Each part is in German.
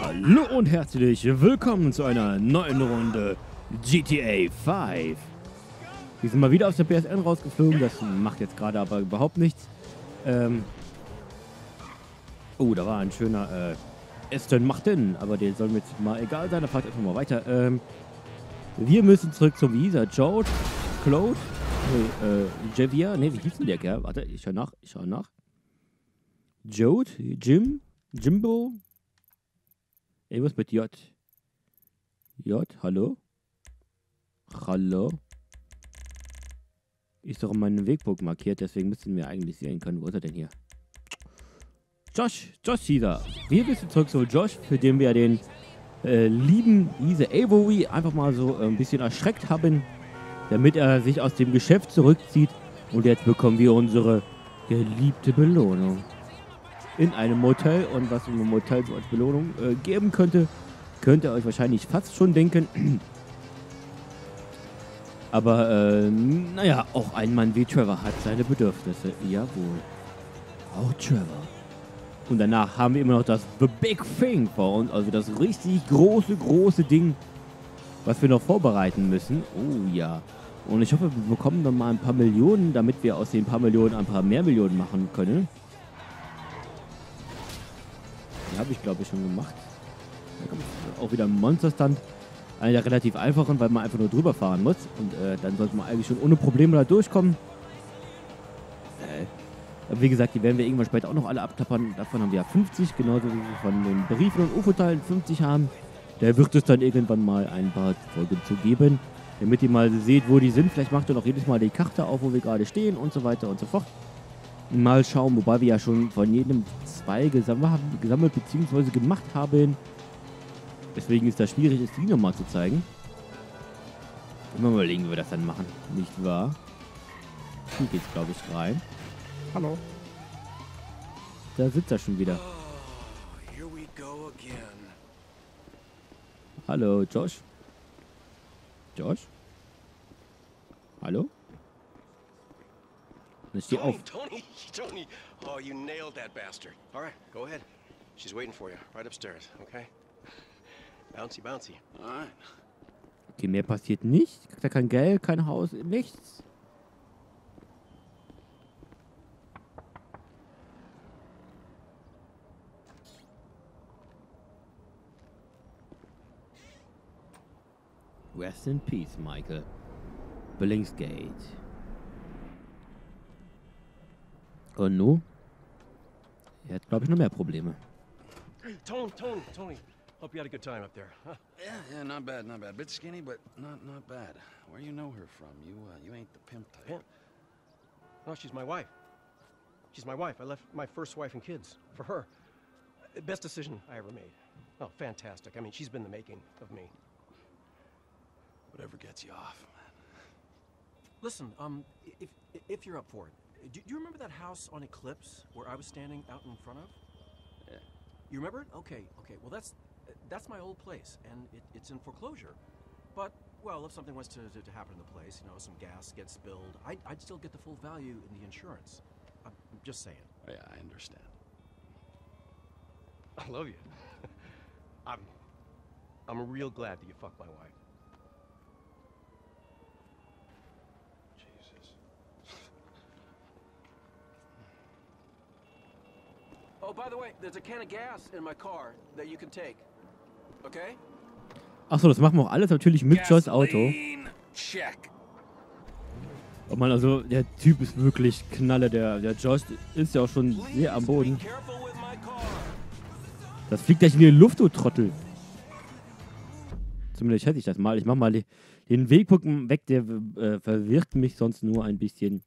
Hallo und herzlich willkommen zu einer neuen Runde GTA 5. Wir sind mal wieder aus der PSN rausgeflogen, das macht jetzt gerade aber überhaupt nichts. Oh, da war ein schöner Aston Martin, aber den soll mir jetzt mal egal sein, da fahrt einfach mal weiter. Wir müssen zurück zum Visa. George, Claude, Javier, ne, wie hieß denn der Kerl? Warte, ich schau nach. Jode, Jim, Jimbo, irgendwas mit J. J, hallo? Hallo? Ist doch in meinem Wegpunkt markiert, deswegen müssten wir eigentlich sehen können. Wo ist er denn hier? Josh Caesar. Wir müssen zurück zu Josh, für den wir den lieben Ise Avery einfach mal so ein bisschen erschreckt haben, damit er sich aus dem Geschäft zurückzieht. Und jetzt bekommen wir unsere geliebte Belohnung. In einem Motel, und was einem Motel so als Belohnung geben könnte, könnt ihr euch wahrscheinlich fast schon denken. Aber naja, auch ein Mann wie Trevor hat seine Bedürfnisse. Jawohl. Auch Trevor. Und danach haben wir immer noch das The Big Thing vor uns, also das richtig große Ding, was wir noch vorbereiten müssen. Oh ja. Und ich hoffe, wir bekommen dann mal ein paar Millionen, damit wir aus den paar Millionen ein paar mehr Millionen machen können. Habe ich, glaube ich, schon gemacht. Da kommt auch wieder ein Monsterstand. Einer der relativ einfachen, weil man einfach nur drüber fahren muss. Und dann sollte man eigentlich schon ohne Probleme da durchkommen. Aber wie gesagt, die werden wir irgendwann später auch noch alle abklappern. Davon haben wir ja 50, genauso wie wir von den Briefen und UFO-Teilen 50 haben. Da wird es dann irgendwann mal ein paar Folgen zu geben, damit ihr mal seht, wo die sind. Vielleicht macht ihr noch jedes Mal die Karte auf, wo wir gerade stehen und so weiter und so fort. Mal schauen, wobei wir ja schon von jedem zwei gesammelt bzw. gemacht haben. Deswegen ist das schwierig, es die nochmal zu zeigen. Mal überlegen, wie wir das dann machen. Nicht wahr? Hier geht's, glaube ich, rein. Hallo. Da sitzt er schon wieder. Hallo, Josh. Josh? Hallo? Steh auf. Tony. Oh, you nailed that bastard. All right, go ahead. She's waiting for you right upstairs, okay? Bouncy. All right. Okay, mehr passiert nicht. Kriegt er kein Geld, kein Haus, nichts. Rest in peace, Michael. Billingsgate. Und nun? Er hat, glaube ich, noch mehr Probleme. Tony. Hope you had a good time up there. Huh? Yeah, not bad. Bit skinny, but not bad. Where you know her from? You ain't the pimp type. Pimp? No, she's my wife. I left my first wife and kids for her. Best decision I ever made. Oh, fantastic. I mean, she's been the making of me. Whatever gets you off, man. Listen, if you're up for it. Do you remember that house on Eclipse where I was standing out in front of? Yeah. You remember it? Okay. Well, that's my old place, and it's in foreclosure. But well, if something was to happen to the place, you know, some gas gets spilled, I'd still get the full value in the insurance. I'm just saying. Yeah, I understand. I love you. I'm real glad that you fucked my wife. Achso, das machen wir auch alles natürlich mit Joshs Auto. Oh Mann, also der Typ ist wirklich Knaller. Der Josh ist ja auch schon sehr am Boden. Das fliegt gleich in die Luft, du Trottel. Zumindest hätte ich das mal. Ich mach mal den Wegpunkt weg, der verwirrt mich sonst nur ein bisschen.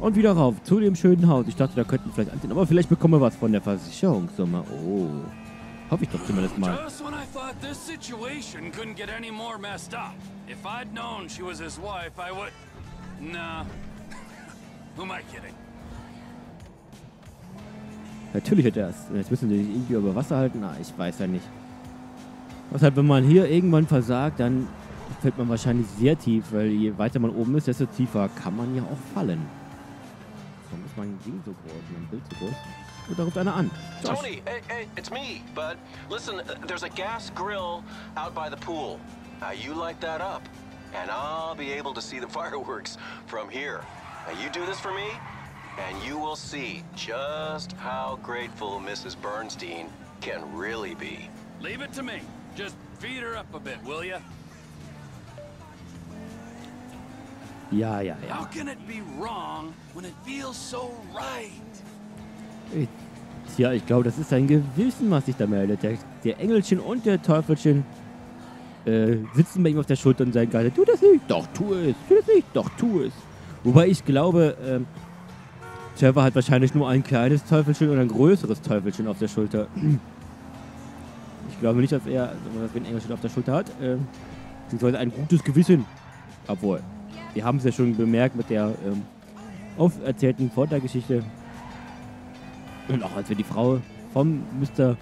Und wieder rauf, zu dem schönen Haus. Ich dachte, da könnten wir vielleicht anziehen. Aber vielleicht bekommen wir was von der Versicherungssumme. Oh. Hoffe ich doch zumindest mal. Natürlich hätte er es. Jetzt müssen wir ihn irgendwie über Wasser halten. Na, ich weiß ja nicht. Was halt, wenn man hier irgendwann versagt, dann fällt man wahrscheinlich sehr tief. Weil je weiter man oben ist, desto tiefer kann man ja auch fallen. Warum ist mein Ding so groß, mein Bild so groß? Und da ruft einer an. Josh. Tony, hey, hey, it's me, bud. Listen, there's a gas grill out by the pool. You light that up, and I'll be able to see the fireworks from here. You do this for me, and you will see just how grateful Mrs. Bernstein can really be. Leave it to me. Just feed her up a bit, will you? Ja. How can it be wrong when it feels so right? Ja, ich glaube, das ist ein Gewissen, was sich da meldet. Der Engelchen und der Teufelchen sitzen bei ihm auf der Schulter und sagen gerade, tu das nicht, doch, tu es, tu das nicht, doch, tu es. Wobei ich glaube, Trevor hat wahrscheinlich nur ein kleines Teufelchen oder ein größeres Teufelchen auf der Schulter. Ich glaube nicht, dass er ein Engelchen auf der Schulter hat. Beziehungsweise ein gutes Gewissen. Obwohl, wir haben es ja schon bemerkt mit der oft erzählten Vordergeschichte. Und auch als wir die Frau vom Mr.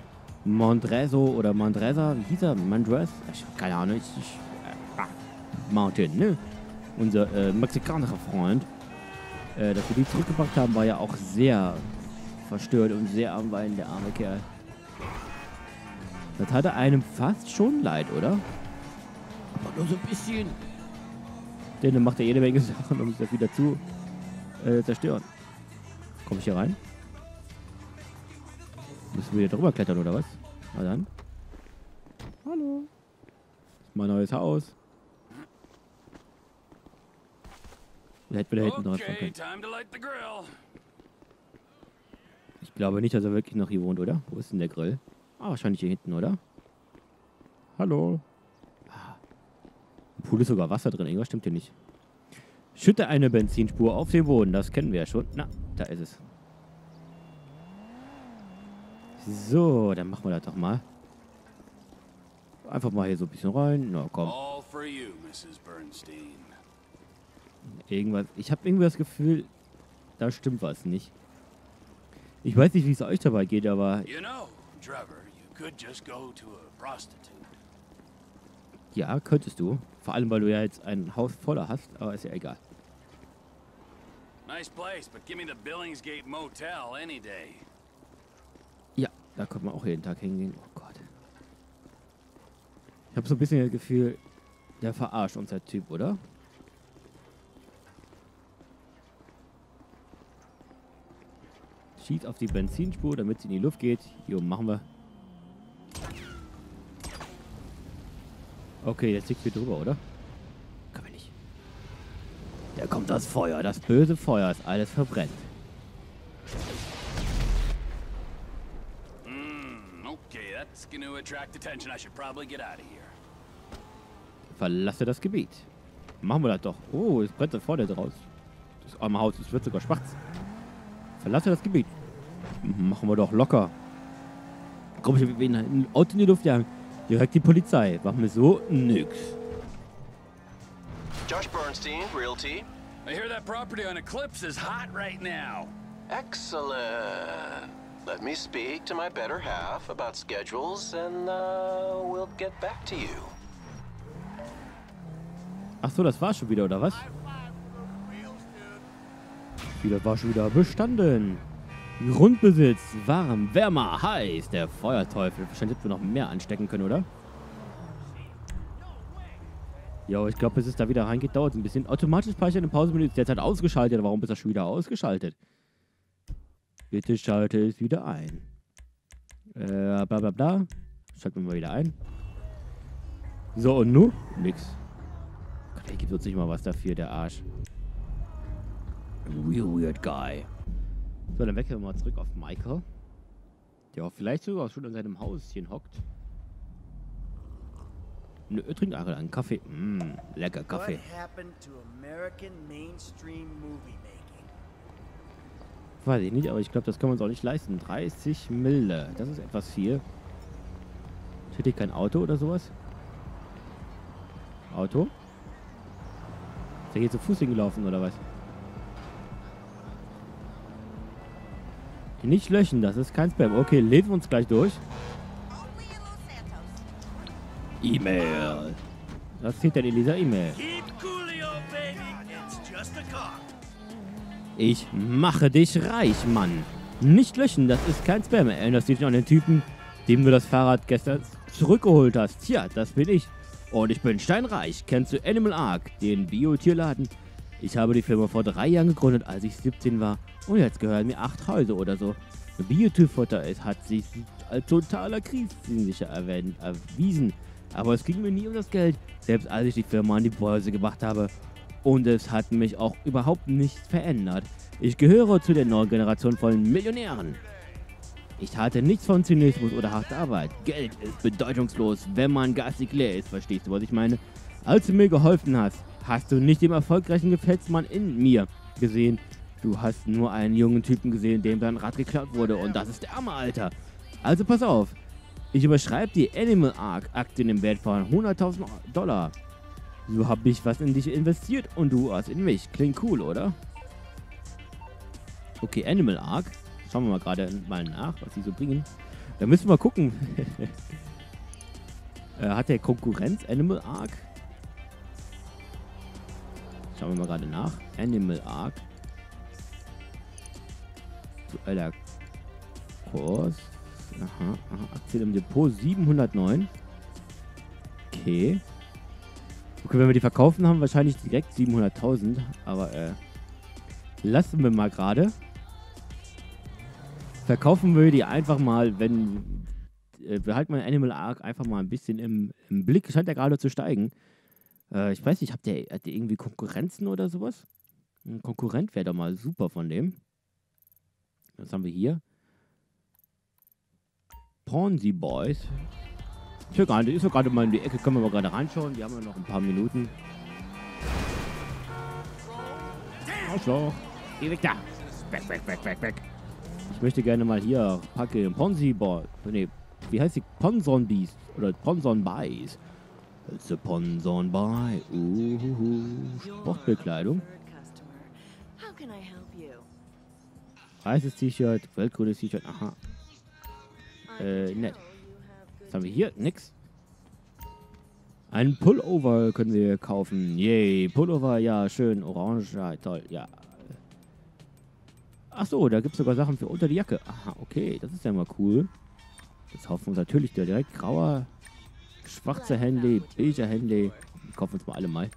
Mondreso oder Mondresa, wie hieß er? Mondres? Ich hab keine Ahnung. Martin, ne? Unser mexikanischer Freund. Dass wir die zurückgebracht haben, war ja auch sehr verstört und sehr am Weinen, der arme Kerl. Das hatte einem fast schon leid, oder? Aber nur so ein bisschen. Denn dann macht er jede Menge Sachen, um das wieder zu zerstören. Komm ich hier rein? Müssen wir hier drüber klettern, oder was? Na dann. Hallo. Das ist mein neues Haus. Hätten wir da hinten drauf können. Ich glaube nicht, dass er wirklich noch hier wohnt, oder? Wo ist denn der Grill? Ah, wahrscheinlich hier hinten, oder? Hallo. Im Pool ist sogar Wasser drin. Irgendwas stimmt hier nicht. Schütte eine Benzinspur auf den Boden. Das kennen wir ja schon. Na, da ist es. So, dann machen wir das doch mal. Einfach mal hier so ein bisschen rein. Na, komm. Irgendwas. Ich habe irgendwie das Gefühl, da stimmt was nicht. Ich weiß nicht, wie es euch dabei geht, aber... Ja, könntest du. Vor allem, weil du ja jetzt ein Haus voller hast, aber ist ja egal. Ja, da könnte man auch jeden Tag hingehen. Oh Gott. Ich habe so ein bisschen das Gefühl, der verarscht uns, der Typ, oder? Schießt auf die Benzinspur, damit sie in die Luft geht. Jo, machen wir. Okay, jetzt liegt hier drüber, oder? Kann man nicht. Da kommt das Feuer, das böse Feuer, das alles verbrennt. Verlasse das Gebiet. Machen wir das doch. Oh, es brennt da vorne draus. Das arme Haus, es wird sogar schwarz. Verlasse das Gebiet. Machen wir doch locker. Komm, ich will ein Auto in die Luft jagen. Direkt die Polizei. Machen wir so nix. Josh Bernstein, Realty. I hear that property on Eclipse is hot right now. Excellent. Let me speak to my better half about schedules and we'll get back to you. Ach so, das war schon wieder, oder was? Das war schon wieder bestanden. Grundbesitz, warm, wärmer, heiß. Der Feuerteufel. Wahrscheinlich hätten wir noch mehr anstecken können, oder? Jo, ich glaube, bis es da wieder reingeht, dauert es ein bisschen. Automatisch speichern im Pausemenü ist derzeit ausgeschaltet. Warum ist das schon wieder ausgeschaltet? Bitte schalte es wieder ein. Blablabla. Schalten wir mal wieder ein. So, und nun? Nix. Gott, der gibt uns nicht mal was dafür, der Arsch. Weird guy. So, dann wechseln wir mal zurück auf Michael. Der auch vielleicht sogar schon in seinem Hauschen hockt. Eine Ötrinkarre, einen Kaffee. Lecker Kaffee. Weiß ich nicht, aber ich glaube, das können wir uns auch nicht leisten. 30 Mille. Das ist etwas viel. Ich hätte kein Auto oder sowas. Auto? Ist der hier zu Fuß hingelaufen oder was? Nicht löschen, das ist kein Spam. Okay, lesen wir uns gleich durch. E-Mail. Was zieht denn in dieser E-Mail? Ich mache dich reich, Mann. Nicht löschen, das ist kein Spam. Das sieht an den Typen, dem du das Fahrrad gestern zurückgeholt hast. Tja, das bin ich. Und ich bin steinreich. Kennst du Animal Ark, den Bio-Tierladen? Ich habe die Firma vor 3 Jahren gegründet, als ich 17 war. Und jetzt gehören mir 8 Häuser oder so. Biotierfutter hat sich als totaler Kriegsziehensicher erwiesen. Aber es ging mir nie um das Geld, selbst als ich die Firma an die Börse gebracht habe. Und es hat mich auch überhaupt nichts verändert. Ich gehöre zu der neuen Generation von Millionären. Ich halte nichts von Zynismus oder harter Arbeit. Geld ist bedeutungslos, wenn man garstig leer ist. Verstehst du, was ich meine? Als du mir geholfen hast, hast du nicht den erfolgreichen Gefällsmann in mir gesehen. Du hast nur einen jungen Typen gesehen, dem sein Rad geklaut wurde. Und das ist der arme Alter. Also pass auf. Ich überschreibe die Animal Ark Aktien im Wert von 100.000 Dollar. So habe ich was in dich investiert und du was in mich. Klingt cool, oder? Okay, Animal Ark. Schauen wir mal gerade mal nach, was die so bringen. Da müssen wir gucken. Hat der Konkurrenz Animal Ark? Schauen wir mal gerade nach. Animal Ark. Aktueller Kurs. Aha, aha. Aktien im Depot 709. Okay. Okay, wenn wir die verkaufen, haben wir wahrscheinlich direkt 700.000. Aber lassen wir mal gerade. Verkaufen wir die einfach mal, wenn... wir halten mal Animal Ark einfach mal ein bisschen im Blick. Scheint ja gerade zu steigen. Ich weiß nicht, hat der irgendwie Konkurrenzen oder sowas? Ein Konkurrent wäre doch mal super von dem. Was haben wir hier? Ponsonbys. Ist ja gerade mal in die Ecke, können wir mal gerade reinschauen. Die haben ja noch ein paar Minuten. Arschloch. Geh weg da. Weg, weg, weg, weg, weg. Ich möchte gerne mal hier packen. Ponsonbys. Ne, wie heißt die? Ponsonbys. Oder Ponsonbys. It's a Ponsonbys. Sportbekleidung. Weißes T-Shirt, weltgrünes T-Shirt, aha. Nett. Was haben wir hier? Nix. Einen Pullover können wir kaufen. Yay, Pullover, ja, schön. Orange, ja, toll, ja. Achso, da gibt es sogar Sachen für unter die Jacke. Aha, okay, das ist ja mal cool. Jetzt kaufen wir uns natürlich direkt grauer, schwarzer Handy, beiger Handy. Wir kaufen uns mal alle mal.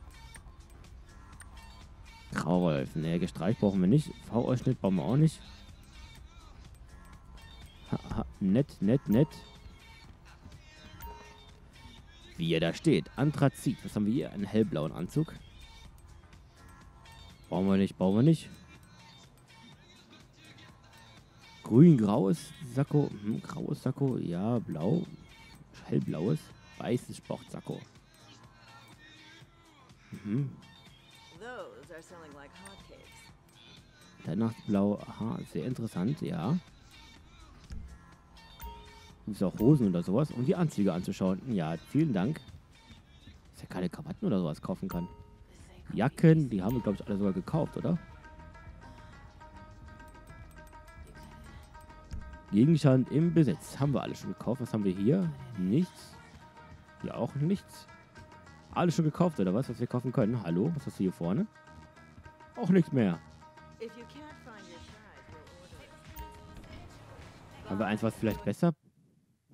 Grauwolf, ne, gestreicht brauchen wir nicht. V-Ausschnitt brauchen wir auch nicht. Haha, nett, nett, nett. Wie er da steht. Anthrazit. Was haben wir hier? Einen hellblauen Anzug. Brauchen wir nicht, brauchen wir nicht. Grün-graues Sakko. Hm, graues Sakko. Ja, blau. Hellblaues. Weißes Sportsakko. Mhm. Weihnachtsblau, aha, sehr interessant, ja. Gibt es auch Hosen oder sowas, um die Anzüge anzuschauen. Ja, vielen Dank. Dass ja keine Krawatten oder sowas kaufen kann. Jacken, die haben wir, glaube ich, alle sogar gekauft, oder? Gegenstand im Besitz. Haben wir alle schon gekauft. Was haben wir hier? Nichts. Ja, auch nichts. Alles schon gekauft, oder was? Was wir kaufen können. Hallo, was hast du hier vorne? Auch nichts mehr. Haben wir eins, was vielleicht besser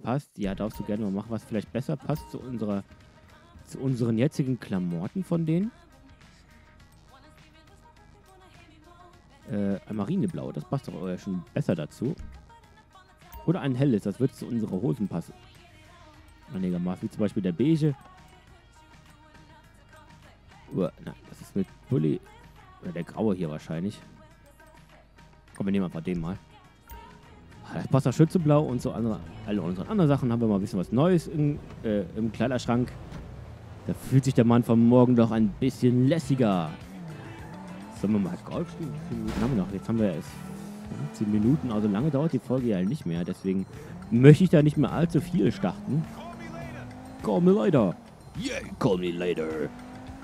passt? Ja, darfst du gerne mal machen, was vielleicht besser passt zu unseren jetzigen Klamotten von denen. Marineblau, das passt doch schon besser dazu. Oder ein helles, das wird zu unseren Hosen passen. Einigermaßen, wie zum Beispiel der beige. Nein, das ist mit Pulli. Oder der graue hier wahrscheinlich. Komm, wir nehmen einfach den mal. Das passt auch schön zu blau und zu alle unseren anderen Sachen. Haben wir mal ein bisschen was Neues im Kleiderschrank. Da fühlt sich der Mann vom Morgen doch ein bisschen lässiger. Sollen wir mal Golf spielen? Wie viele Minuten haben wir noch? Jetzt haben wir erst 15 Minuten. Also lange dauert die Folge ja nicht mehr. Deswegen möchte ich da nicht mehr allzu viel starten. Call me later. Yeah, call me later.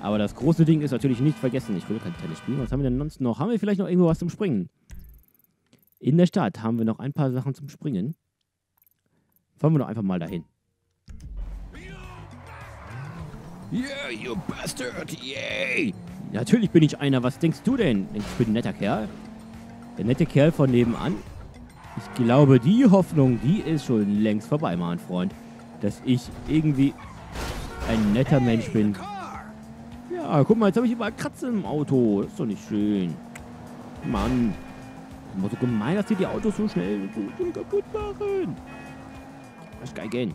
Aber das große Ding ist natürlich nicht vergessen. Ich will kein Tennis spielen. Was haben wir denn sonst noch? Haben wir vielleicht noch irgendwo was zum Springen? In der Stadt haben wir noch ein paar Sachen zum Springen. Fahren wir doch einfach mal dahin. Yeah, you bastard! Yay! Natürlich bin ich einer. Was denkst du denn? Ich bin ein netter Kerl. Der nette Kerl von nebenan. Ich glaube, die Hoffnung, die ist schon längst vorbei, mein Freund. Dass ich irgendwie ein netter Mensch bin. Ja, guck mal, jetzt habe ich überall Kratzen im Auto. Das ist doch nicht schön. Mann. Das ist immer so gemein, dass die Autos so schnell so kaputt machen. Arschgeigen.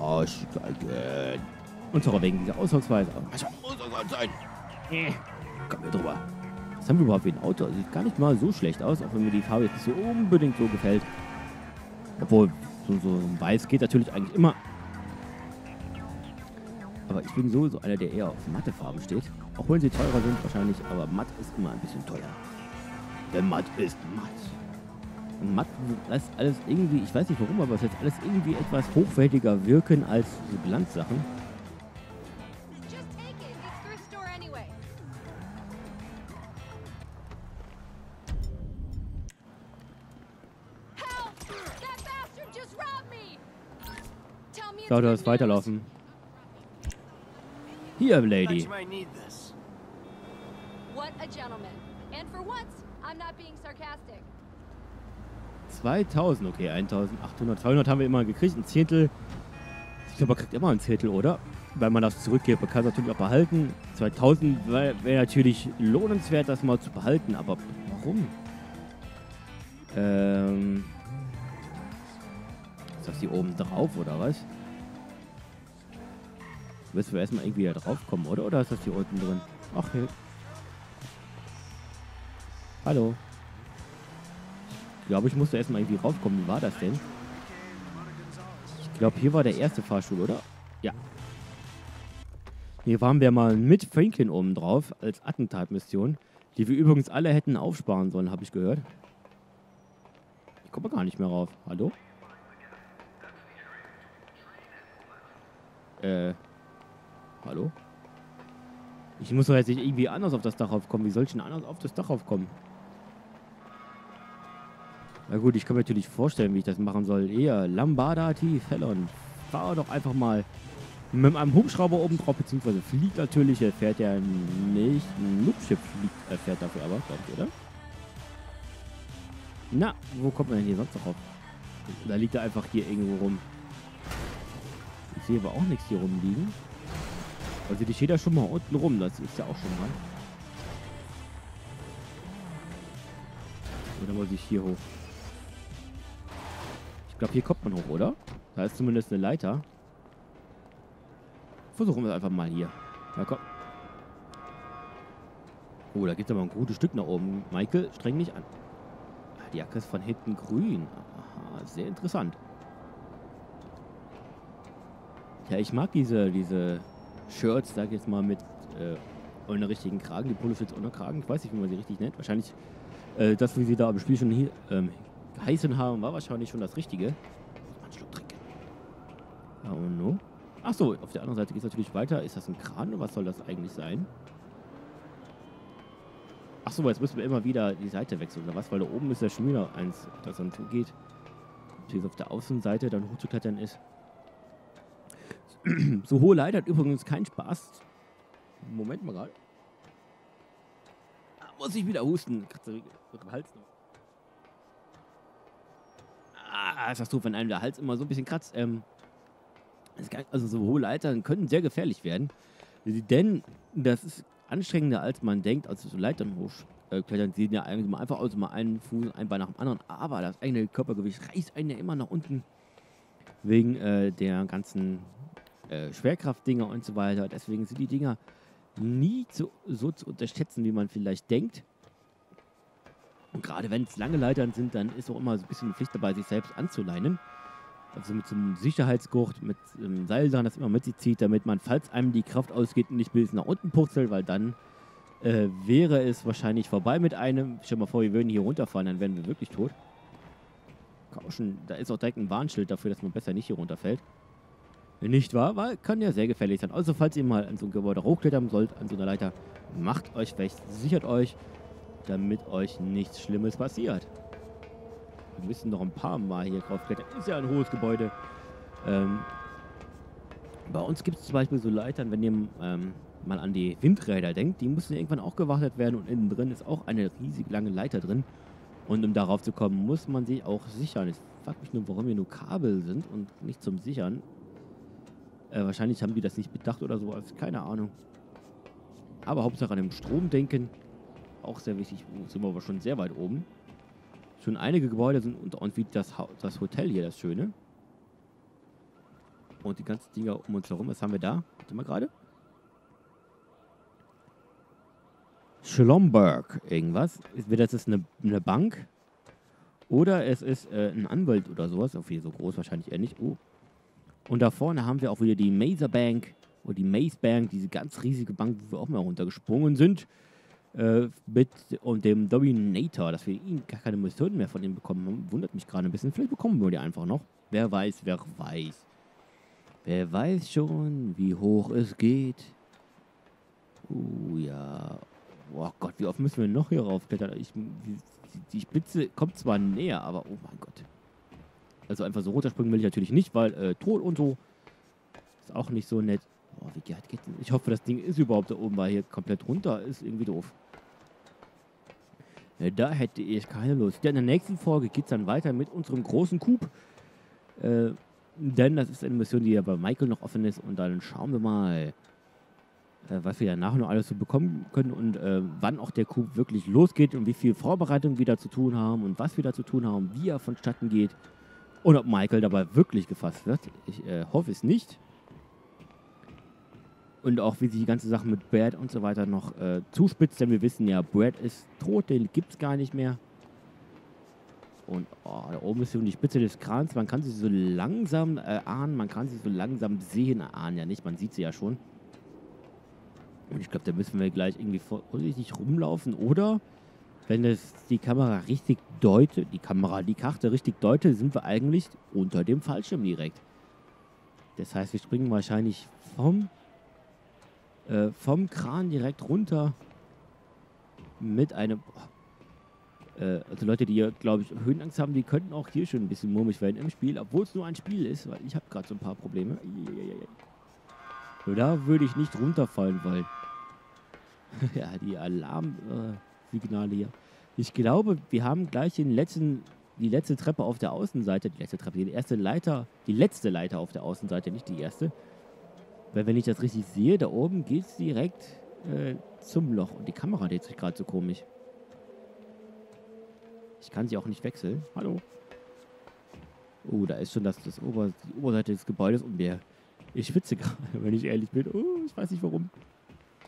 Arschgeigen. Und zwar wegen dieser Ausdrucksweise. Das muss doch Gott sein. Komm hier drüber. Was haben wir überhaupt für ein Auto? Das sieht gar nicht mal so schlecht aus, auch wenn mir die Farbe jetzt nicht so unbedingt so gefällt. Obwohl, so ein Weiß geht natürlich eigentlich immer. Aber ich bin sowieso einer, der eher auf matte Farben steht. Auch wenn sie teurer sind wahrscheinlich, aber matt ist immer ein bisschen teuer. Denn matt ist matt. Und matt lässt alles irgendwie, ich weiß nicht warum, aber es lässt alles irgendwie etwas hochwertiger wirken als diese Glanzsachen. Ja, du hast weiterlaufen. Hier, Lady. What a gentleman. And for once, I'm not being sarcastic. 2000, okay, 1800, 200 haben wir immer gekriegt, ein Zehntel. Ich glaube, man kriegt immer ein Zehntel, oder? Weil man das zurückgibt, man kann es natürlich auch behalten. 2000 wäre natürlich lohnenswert, das mal zu behalten, aber warum? Ist das hier oben drauf, oder was? Müssen wir erstmal irgendwie da drauf kommen, oder? Oder ist das hier unten drin? Ach, hier. Hallo. Ich glaube, ich musste erstmal irgendwie raufkommen. Wie war das denn? Ich glaube, hier war der erste Fahrstuhl, oder? Ja. Hier waren wir mal mit Franklin oben drauf, als Attentatmission. Die wir übrigens alle hätten aufsparen sollen, habe ich gehört. Ich komme gar nicht mehr rauf. Hallo? Hallo? Ich muss doch jetzt nicht irgendwie anders auf das Dach aufkommen. Wie soll ich denn anders auf das Dach aufkommen? Na gut, ich kann mir natürlich vorstellen, wie ich das machen soll. Eher Lambada tief, Hellon. Fahr doch einfach mal mit einem Hubschrauber oben drauf, beziehungsweise fliegt natürlich. Er fährt ja nicht. Ein Luftschiff fliegt, er fährt dafür aber, glaube ich, oder? Na, wo kommt man denn hier sonst noch auf? Da liegt er einfach hier irgendwo rum. Ich sehe aber auch nichts hier rumliegen. Also die steht ja schon mal unten rum, das ist ja auch schon mal. Oder muss ich hier hoch? Ich glaube, hier kommt man hoch, oder? Da ist zumindest eine Leiter. Versuchen wir es einfach mal hier. Ja, komm. Oh, da geht es aber ein gutes Stück nach oben. Michael, streng nicht an. Die Jacke ist von hinten grün. Aha, sehr interessant. Ja, ich mag diese Shirts, sag ich jetzt mal, mit ohne richtigen Kragen. Die Poloshirts ohne Kragen. Ich weiß nicht, wie man sie richtig nennt. Wahrscheinlich das, wie sie da am Spiel schon geheißen haben, war wahrscheinlich schon das Richtige. Ein Schluck trinken. Oh no. Achso, auf der anderen Seite geht es natürlich weiter. Ist das ein Kran oder was soll das eigentlich sein? Achso, jetzt müssen wir immer wieder die Seite wechseln oder was? Weil da oben ist ja schon wieder eins, das dann geht. Ob das auf der Außenseite dann hochzuklettern ist. So hohe Leiter hat übrigens keinen Spaß. Moment mal gerade. Muss ich wieder husten. Hals noch. Ah, ist das doof, wenn einem der Hals immer so ein bisschen kratzt. Also so hohe Leiter können sehr gefährlich werden. Denn das ist anstrengender, als man denkt. Also so Leitern hochklettern sehen ja einfach aus, mal einen Fuß, ein Bein nach dem anderen. Aber das eigene Körpergewicht reißt einen ja immer nach unten. Wegen der ganzen Schwerkraftdinger und so weiter. Deswegen sind die Dinger nie so zu unterschätzen, wie man vielleicht denkt. Und gerade wenn es lange Leitern sind, dann ist auch immer so ein bisschen eine Pflicht dabei, sich selbst anzuleinen. Also mit so einem Sicherheitsgurt, mit einem Seil dran, das immer mit sich zieht, damit man, falls einem die Kraft ausgeht, nicht bis nach unten purzelt, weil dann wäre es wahrscheinlich vorbei mit einem. Stell dir mal vor, wir würden hier runterfahren, dann wären wir wirklich tot. Kauschen. Da ist auch direkt ein Warnschild dafür, dass man besser nicht hier runterfällt. Nicht wahr? Weil kann ja sehr gefährlich sein. Also falls ihr mal an so ein Gebäude hochklettern sollt, an so einer Leiter, macht euch fest, sichert euch, damit euch nichts Schlimmes passiert. Wir müssen noch ein paar Mal hier drauf klettern. Ist ja ein hohes Gebäude. Bei uns gibt es zum Beispiel so Leitern, wenn ihr mal an die Windräder denkt, die müssen irgendwann auch gewartet werden und innen drin ist auch eine riesig lange Leiter drin. Und um darauf zu kommen, muss man sie auch sichern. Ich frage mich nur, warum hier nur Kabel sind und nicht zum Sichern. Wahrscheinlich haben die das nicht bedacht oder so, keine Ahnung. Aber Hauptsache an dem Strom denken. Auch sehr wichtig. Sind wir aber schon sehr weit oben. Schon einige Gebäude sind unter uns, wie das Hotel hier, das Schöne. Und die ganzen Dinger um uns herum. Was haben wir da? Warte mal gerade. Schlomberg, irgendwas. Entweder das ist eine Bank oder es ist ein Anwalt oder sowas. Auf jeden Fall so groß wahrscheinlich eher nicht. Oh. Und da vorne haben wir auch wieder die Maze Bank oder die Maze Bank, diese ganz riesige Bank, wo wir auch mal runtergesprungen sind. Mit dem Dominator, dass wir ihn gar keine Missionen mehr von ihm bekommen haben. Wundert mich gerade ein bisschen. Vielleicht bekommen wir die einfach noch. Wer weiß, wer weiß. Wer weiß schon, wie hoch es geht. Oh ja. Oh Gott, wie oft müssen wir noch hier raufklettern? Die Spitze kommt zwar näher, aber oh mein Gott. Also einfach so runterspringen will ich natürlich nicht, weil Tod und so ist auch nicht so nett. Oh, wie geht denn? Ich hoffe, das Ding ist überhaupt da oben, weil hier komplett runter ist irgendwie doof. Ja, da hätte ich keine Lust. Ja, in der nächsten Folge geht es dann weiter mit unserem großen Coup. Denn das ist eine Mission, die ja bei Michael noch offen ist. Und dann schauen wir mal, was wir danach noch alles so bekommen können und wann auch der Coup wirklich losgeht und wie viel Vorbereitung wir da zu tun haben und was wir da zu tun haben, wie er vonstatten geht und ob Michael dabei wirklich gefasst wird. Ich hoffe es nicht. Und auch wie sich die ganze Sache mit Brad und so weiter noch zuspitzt, denn wir wissen ja, Brad ist tot, den gibt es gar nicht mehr. Und oh, da oben ist schon die Spitze des Krans, man kann sie so langsam ahnen, man kann sie so langsam sehen, ahnen ja nicht, man sieht sie ja schon. Und ich glaube, da müssen wir gleich irgendwie vorsichtig rumlaufen. Oder wenn es die Kamera richtig deutet, die Karte richtig deutet, sind wir eigentlich unter dem Fallschirm direkt. Das heißt, wir springen wahrscheinlich vom Kran direkt runter mit einem... also Leute, die, glaube ich, Höhenangst haben, die könnten auch hier schon ein bisschen murmig werden im Spiel, obwohl es nur ein Spiel ist, weil ich habe gerade so ein paar Probleme. Da würde ich nicht runterfallen, weil... ja, die Alarmsignale hier. Ich glaube, wir haben gleich die letzte Treppe auf der Außenseite, die letzte Leiter auf der Außenseite, nicht die erste. Weil wenn ich das richtig sehe, da oben geht es direkt zum Loch. Und die Kamera dreht sich gerade so komisch. Ich kann sie auch nicht wechseln. Hallo. Oh, da ist schon die Oberseite des Gebäudes und ich schwitze gerade, wenn ich ehrlich bin. Oh, ich weiß nicht warum.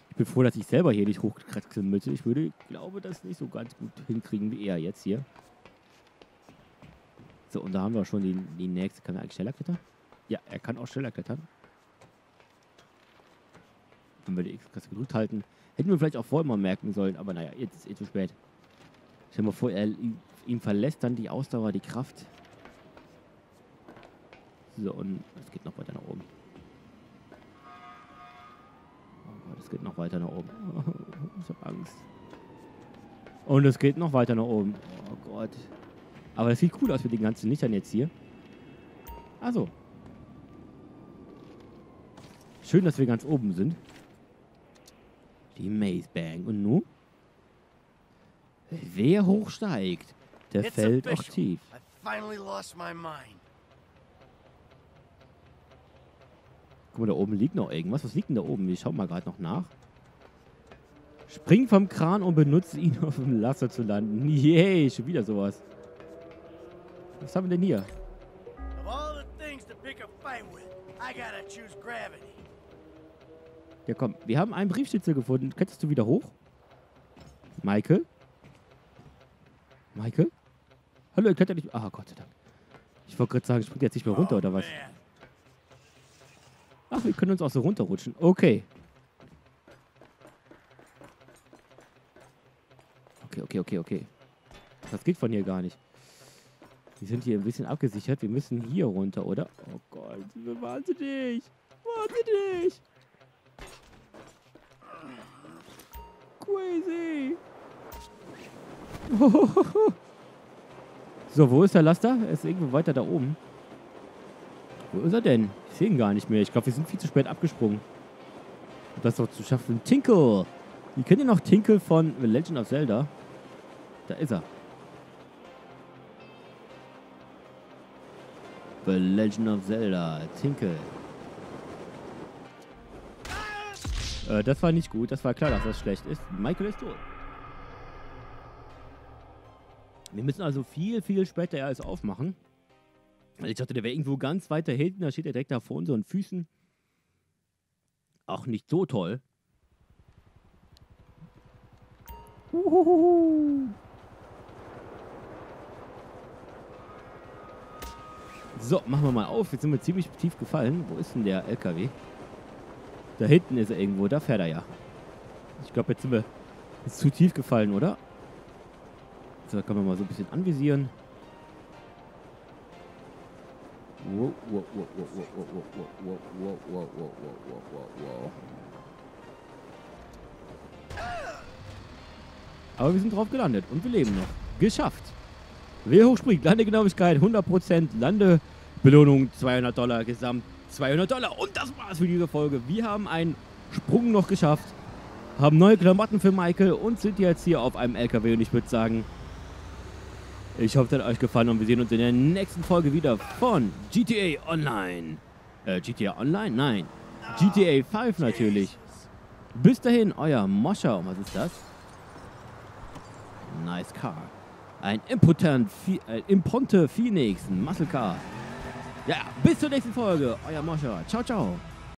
Ich bin froh, dass ich selber hier nicht hochkratzen müsste. Ich glaube, das nicht so ganz gut hinkriegen wie er jetzt hier. So, und da haben wir schon die nächste. Kann er eigentlich schneller klettern? Ja, er kann auch schneller klettern. Wenn wir die X-Taste gedrückt halten. Hätten wir vielleicht auch vorher mal merken sollen, aber naja, jetzt ist eh zu spät. Stell dir mal vor, ihm verlässt dann die Ausdauer, die Kraft. So, und es geht noch weiter nach oben. Es geht noch weiter nach oben. Ich habe Angst. Und es geht noch weiter nach oben. Oh Gott. Aber das sieht cool aus mit den ganzen Lichtern jetzt hier. Also. Schön, dass wir ganz oben sind. Die Maze Bank. Und nun? Wer hochsteigt, der fällt auch tief. Guck mal, da oben liegt noch irgendwas. Was liegt denn da oben? Wir schauen mal gerade noch nach. Spring vom Kran und benutze ihn, auf dem Laster zu landen. Yay, schon wieder sowas. Was haben wir denn hier? Ja komm, wir haben einen Briefschnitzel gefunden. Könntest du wieder hoch? Michael? Michael? Hallo, ich kletter nicht... Ah, Gott sei Dank. Ich wollte gerade sagen, ich springe jetzt nicht mehr runter, oder was? Ach, wir können uns auch so runterrutschen. Okay. Okay. Das geht von hier gar nicht. Wir sind hier ein bisschen abgesichert. Wir müssen hier runter, oder? Oh Gott, sind wir wahnsinnig. Wahnsinnig. Crazy. Ohohoho. So, wo ist der Laster? Er ist irgendwo weiter da oben. Wo ist er denn? Ich sehe ihn gar nicht mehr. Ich glaube, wir sind viel zu spät abgesprungen. Um das noch zu schaffen. Tinkle! Ihr kennt ja noch Tinkle von The Legend of Zelda. Da ist er. The Legend of Zelda, Tinkle. Das war nicht gut, das war klar, dass das schlecht ist. Michael ist tot. Wir müssen also viel, viel später erst aufmachen. Ich dachte, der wäre irgendwo ganz weiter hinten, da steht er direkt da vor unseren Füßen. Auch nicht so toll. Uhuhu. So, machen wir mal auf. Jetzt sind wir ziemlich tief gefallen. Wo ist denn der LKW? Da hinten ist er irgendwo. Da fährt er ja. Ich glaube, jetzt sind wir zu tief gefallen, oder? So, da können wir mal so ein bisschen anvisieren. Wow, wow, wow, wow, wow, wow, wow, wow, wow, wow. Aber wir sind drauf gelandet und wir leben noch. Geschafft. Wer hochspringt, Landegenauigkeit 100%, Landebelohnung $200, Gesamt $200. Und das war's für diese Folge. Wir haben einen Sprung noch geschafft, haben neue Klamotten für Michael und sind jetzt hier auf einem LKW. Und ich würde sagen, ich hoffe, es hat euch gefallen und wir sehen uns in der nächsten Folge wieder von GTA Online. GTA Online? Nein. GTA 5 natürlich. Bis dahin, euer Moscher. Und was ist das? Nice Car. Ein Imponte Phoenix, ein Muscle Car. Ja, bis zur nächsten Folge. Euer Moscher. Ciao, ciao.